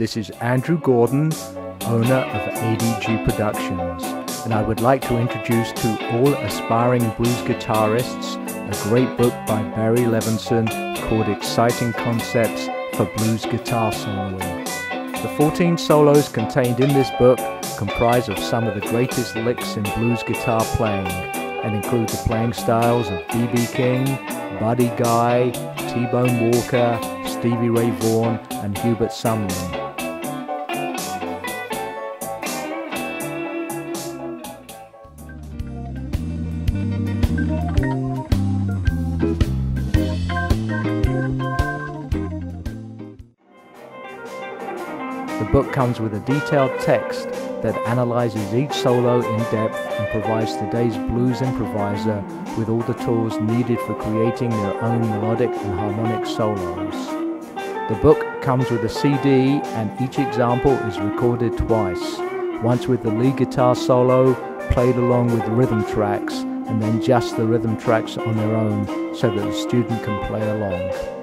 This is Andrew Gordon, owner of A.D.G. Productions, and I would like to introduce to all aspiring blues guitarists a great book by Barry Levenson called Exciting Concepts for Blues Guitar Soloing. The 14 solos contained in this book comprise of some of the greatest licks in blues guitar playing, and include the playing styles of B.B. King, Buddy Guy, T-Bone Walker, Stevie Ray Vaughan, and Hubert Sumlin. The book comes with a detailed text that analyzes each solo in depth and provides today's blues improviser with all the tools needed for creating their own melodic and harmonic solos. The book comes with a CD, and each example is recorded twice, once with the lead guitar solo, played along with rhythm tracks, and then just the rhythm tracks on their own so that the student can play along.